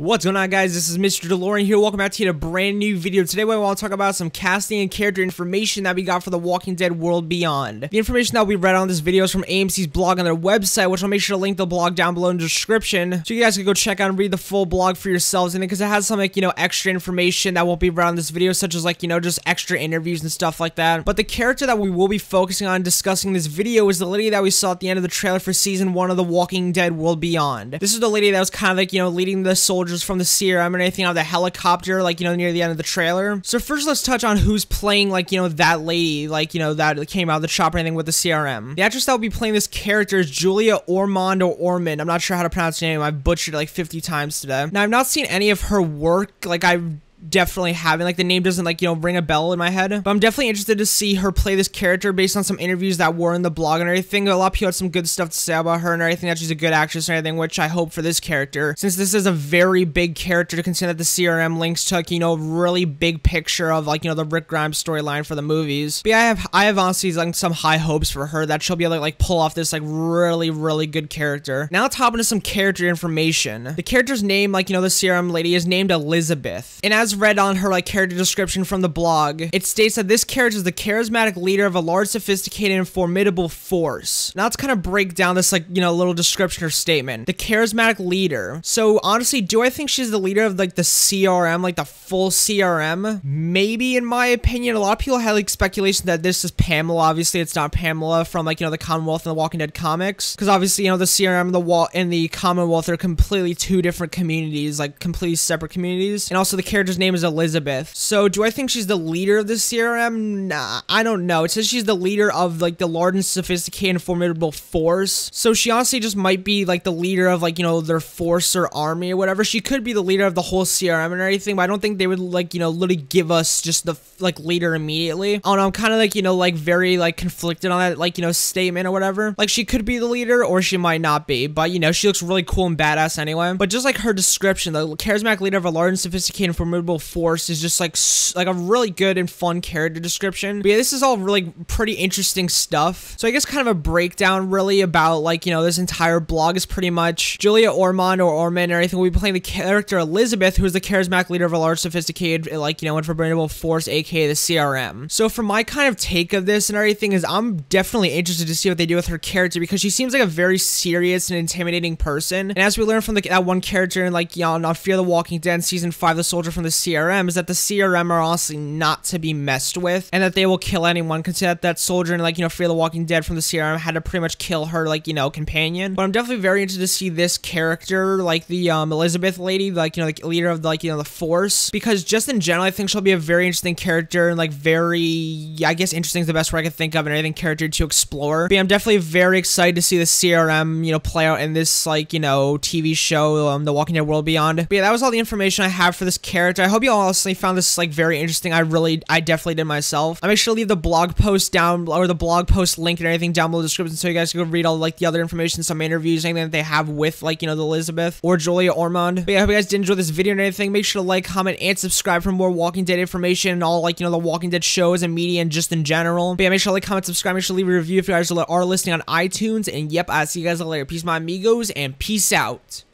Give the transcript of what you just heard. What's going on, guys? This is Mr. DeLorean here. Welcome back to a brand new video. Today we want to talk about some casting and character information that we got for The Walking Dead: World Beyond. The information that we read on this video is from AMC's blog on their website, which I'll make sure to link the blog down below in the description, so you guys can go check out and read the full blog for yourselves. And because it has some, like, you know, extra information that won't be read on this video, such as, like, you know, just extra interviews and stuff like that. But the character that we will be focusing on and discussing this video is the lady that we saw at the end of the trailer for season 1 of The Walking Dead: World Beyond. This is the lady that was kind of, like, you know, leading the soldiers from the CRM and anything on the helicopter, like, you know, near the end of the trailer. So first, let's touch on who's playing, like, you know, that lady, like, you know, that came out of the shop or anything with the CRM. The actress that will be playing this character is Julia Ormond or Ormond. I'm not sure how to pronounce her name. I've butchered it like 50 times today. Now, I've not seen any of her work. Like, I've definitely haven't, like, the name doesn't, like, you know, ring a bell in my head, but I'm definitely interested to see her play this character based on some interviews that were in the blog and everything. A lot of people had some good stuff to say about her and everything, that she's a good actress and everything, which I hope for this character, since this is a very big character, to consider that the CRM links to, like, you know, really big picture of, like, you know, the Rick Grimes storyline for the movies. But yeah, I have honestly, like, some high hopes for her that she'll be able to, like, pull off this, like, really good character. Now let's hop into some character information. The character's name, like, you know, the CRM lady is named Elizabeth, and as read on her, like, character description from the blog, it states that this character is the charismatic leader of a large, sophisticated, and formidable force. Now let's kind of break down this, like, you know, little description or statement. The charismatic leader. So honestly, do I think she's the leader of, like, the CRM, like the full CRM? Maybe, in my opinion. A lot of people had, like, speculation that this is Pamela. Obviously, it's not Pamela from, like, you know, the Commonwealth and the Walking Dead comics, because obviously, you know, the CRM and the Commonwealth are completely two different communities, like completely separate communities. And also, the character's name is Elizabeth. So do I think she's the leader of the CRM? Nah, I don't know. It says she's the leader of, like, the large and sophisticated and formidable force. So she honestly just might be, like, the leader of, like, you know, their force or army or whatever. She could be the leader of the whole CRM and everything, but I don't think they would, like, you know, literally give us just the, like, leader immediately. I don't know. I'm kind of, like, you know, like, very, like, conflicted on that, like, you know, statement or whatever. Like, she could be the leader or she might not be, but, you know, she looks really cool and badass anyway. But just like her description, the charismatic leader of a large and sophisticated and formidable force is just, like a really good and fun character description. But yeah, this is all really pretty interesting stuff. So I guess kind of a breakdown really about, like, you know, this entire blog is pretty much Julia Ormond or Ormond and everything will be playing the character Elizabeth, who is the charismatic leader of a large, sophisticated, like, you know, and formidable force, aka the CRM. So for my kind of take of this and everything is, I'm definitely interested to see what they do with her character, because she seems like a very serious and intimidating person. And as we learned from that one character in, like, you know, on Fear the Walking Dead season 5, the soldier from the CRM, is that the CRM are honestly not to be messed with, and that they will kill anyone. Consider that soldier and, like, you know, Fear the Walking Dead from the CRM had to pretty much kill her, like, you know, companion. But I'm definitely very interested to see this character, like the Elizabeth lady, like, you know, the leader of, like, you know, the force, because just in general, I think she'll be a very interesting character and, like, very, I guess interesting is the best word I could think of, and anything character to explore. But yeah, I'm definitely very excited to see the CRM, you know, play out in this, like, you know, TV show, The Walking Dead: World Beyond. But yeah, that was all the information I have for this character. I hope you all honestly found this, like, very interesting. I definitely did myself. I'll make sure to leave the blog post down, or the blog post link and everything down below the description, so you guys can go read all, like, the other information, some interviews, anything that they have with, like, you know, the Elizabeth or Julia Ormond. But yeah, I hope you guys did enjoy this video and everything. Make sure to like, comment, and subscribe for more Walking Dead information and all, like, you know, the Walking Dead shows and media and just in general. But yeah, make sure to like, comment, subscribe. Make sure to leave a review if you guys are listening on iTunes. And yep, I'll see you guys later. Peace, my amigos, and peace out.